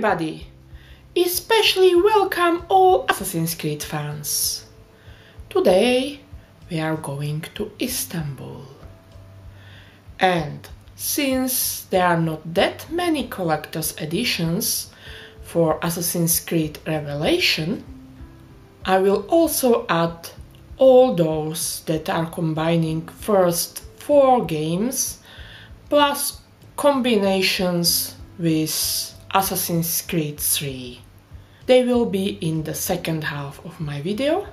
everybody, especially welcome all Assassin's Creed fans. Today we are going to Istanbul. And since there are not that many collector's editions for Assassin's Creed Revelation, I will also add all those that are combining first 4 games plus combinations with Assassin's Creed 3. They will be in the second half of my video.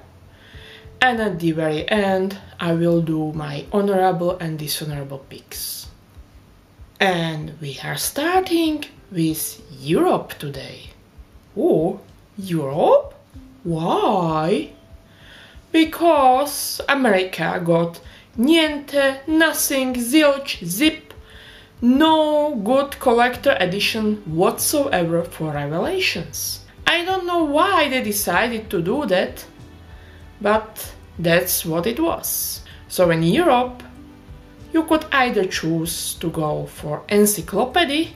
And at the very end, I will do my honorable and dishonorable picks. And we are starting with Europe today. Oh, Europe? Why? Because America got niente, nothing, zilch, zip, no good collector edition whatsoever for Revelations. I don't know why they decided to do that, but that's what it was. So in Europe, you could either choose to go for Encyclopedia,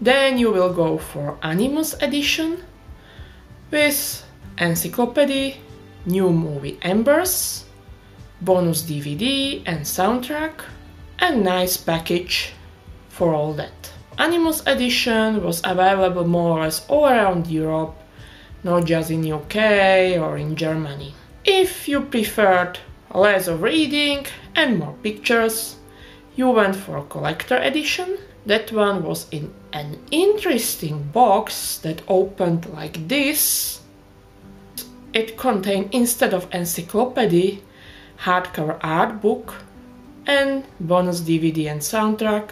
then you will go for Animus Edition with Encyclopedia, new movie Embers, bonus DVD and soundtrack, and nice package for all that. Animus Edition was available more or less all around Europe, not just in UK or in Germany. If you preferred less of reading and more pictures, you went for Collector Edition. That one was in an interesting box that opened like this. It contained, instead of encyclopedia, hardcover art book and bonus DVD and soundtrack,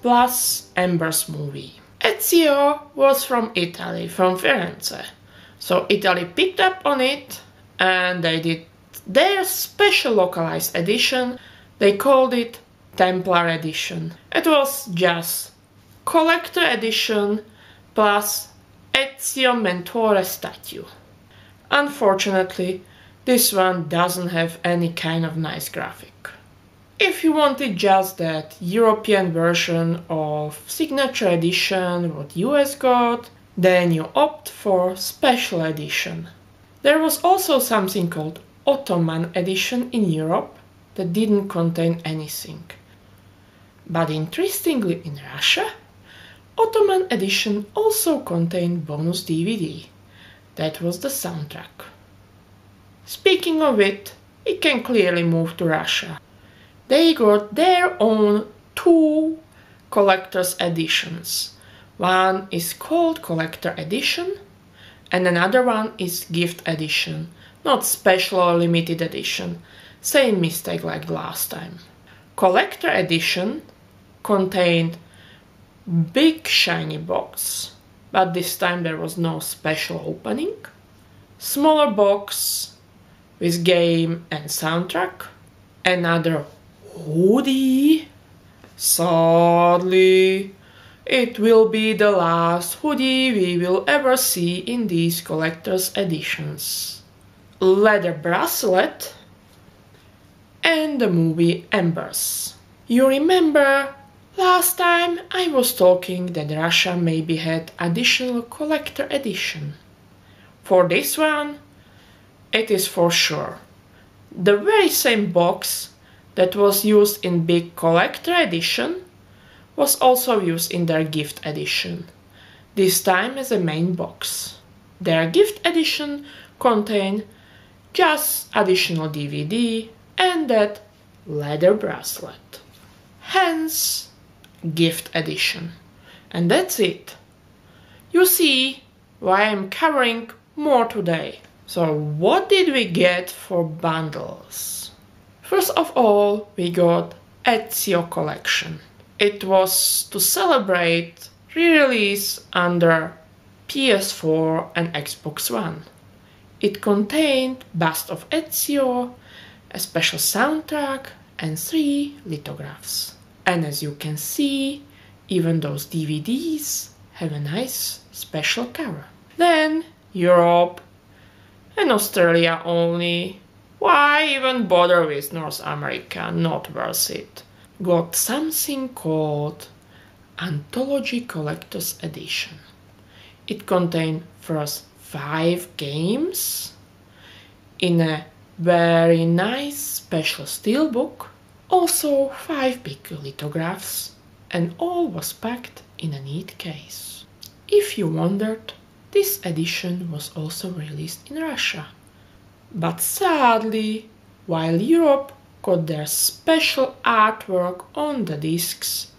plus Embers movie. Ezio was from Italy, from Firenze. So Italy picked up on it and they did their special localized edition. They called it Templar Edition. It was just collector edition plus Ezio Mentore statue. Unfortunately, this one doesn't have any kind of nice graphic. If you wanted just that European version of Signature Edition, what US got, then you opt for Special Edition. There was also something called Ottoman Edition in Europe that didn't contain anything. But interestingly, in Russia, Ottoman Edition also contained bonus DVD. That was the soundtrack. Speaking of it, we can clearly move to Russia. They got their own 2 collector's editions. One is called Collector Edition and another one is Gift Edition, not Special or Limited Edition. Same mistake like last time. Collector Edition contained big shiny box, but this time there was no special opening. Smaller box with game and soundtrack, another hoodie. Sadly, it will be the last hoodie we will ever see in these collector's editions. Leather bracelet and the movie Embers. You remember last time I was talking that Russia maybe had additional collector edition. For this one, it is for sure the very same box that was used in big collector edition was also used in their gift edition, this time as a main box. Their gift edition contained just additional DVD and that leather bracelet, hence gift edition. And that's it. You see why I'm covering more today. So what did we get for bundles? First of all, we got Ezio Collection. It was to celebrate re-release under PS4 and Xbox One. It contained Bust of Ezio, a special soundtrack and 3 lithographs. And as you can see, even those DVDs have a nice special cover. Then Europe and Australia only. Why even bother with North America? Not worth it. Got something called Anthology Collector's Edition. It contained first 5 games in a very nice special steelbook, also 5 big lithographs, and all was packed in a neat case. If you wondered, this edition was also released in Russia. But sadly, while Europe got their special artwork on the discs,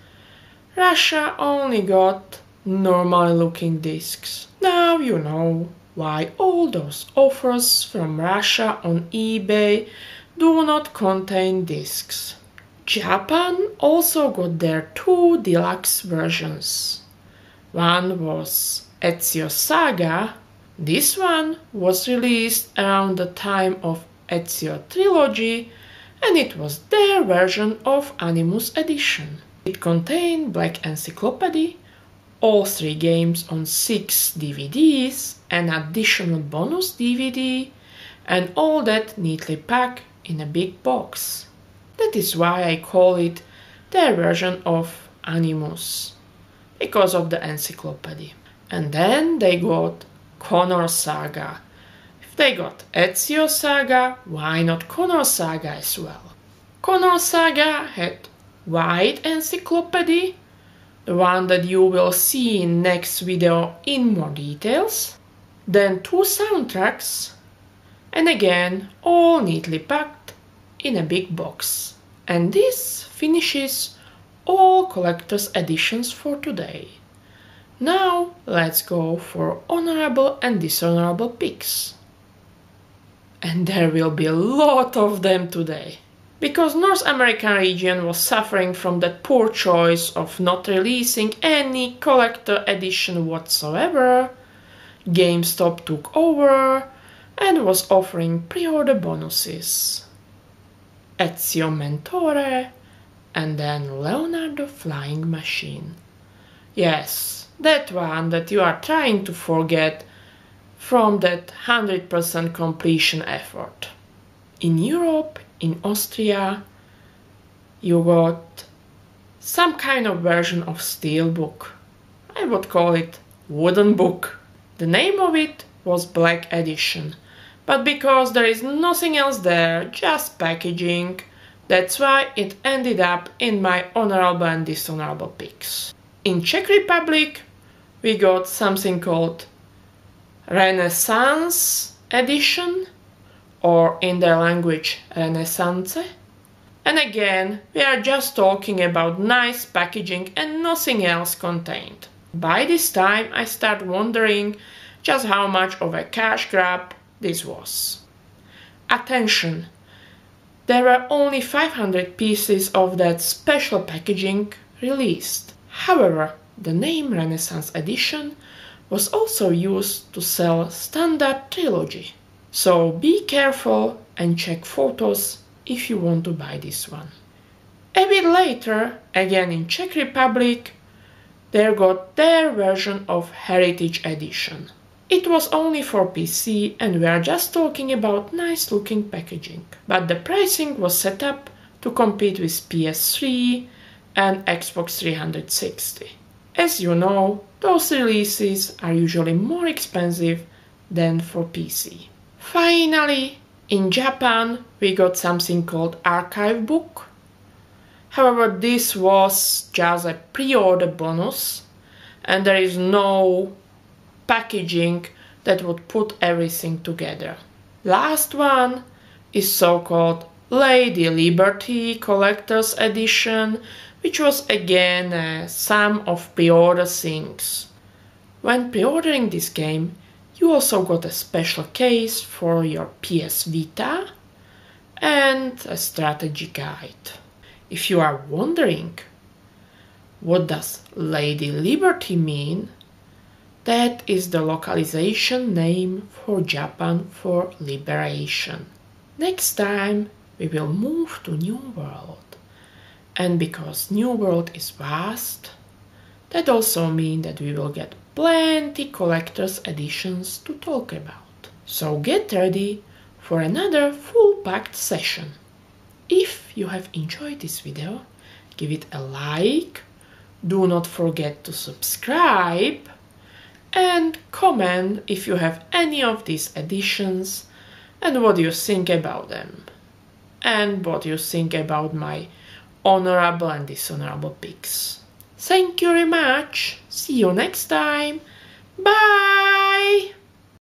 Russia only got normal looking discs. Now you know why all those offers from Russia on eBay do not contain discs. Japan also got their 2 deluxe versions. One was Ezio Saga. This one was released around the time of Ezio Trilogy, and it was their version of Animus Edition. It contained Black Encyclopedia, all 3 games on 6 DVDs, an additional bonus DVD, and all that neatly packed in a big box. That is why I call it their version of Animus, because of the encyclopedia. And then they got Connor Saga. If they got Ezio Saga, why not Connor Saga as well? Connor Saga had wide encyclopedia, the one that you will see in next video in more details, then 2 soundtracks, and again all neatly packed in a big box. And this finishes all collector's editions for today. Now let's go for honorable and dishonorable picks. And there will be a lot of them today, because North American region was suffering from that poor choice of not releasing any collector edition whatsoever, GameStop took over and was offering pre-order bonuses. Ezio Mentore and then Leonardo Flying Machine. Yes, that one that you are trying to forget from that 100% completion effort. In Europe, in Austria, you got some kind of version of steelbook. I would call it wooden book. The name of it was Black Edition, but because there is nothing else there, just packaging, that's why it ended up in my honorable and dishonorable picks. In Czech Republic, we got something called Renaissance Edition, or in their language, Renaissance. And again, we are just talking about nice packaging and nothing else contained. By this time, I start wondering just how much of a cash grab this was. Attention! There were only 500 pieces of that special packaging released. However, the name Renaissance Edition was also used to sell standard trilogy. So be careful and check photos if you want to buy this one. A bit later, again in Czech Republic, they got their version of Heritage Edition. It was only for PC and we are just talking about nice looking packaging. But the pricing was set up to compete with PS3 and Xbox 360. As you know, those releases are usually more expensive than for PC. Finally, in Japan, we got something called Archive Book. However, this was just a pre-order bonus, and there is no packaging that would put everything together. Last one is so-called Lady Liberty Collector's Edition, which was again a sum of pre-order things. When pre-ordering this game, you also got a special case for your PS Vita and a strategy guide. If you are wondering what does Lady Liberty mean, that is the localization name for Japan for Liberation. Next time we will move to New World, and because New World is vast, that also means that we will get plenty collector's editions to talk about. So get ready for another full-packed session. If you have enjoyed this video, give it a like, do not forget to subscribe, and comment if you have any of these editions and what you think about them, and what you think about my honorable and dishonorable picks. Thank you very much, see you next time, bye!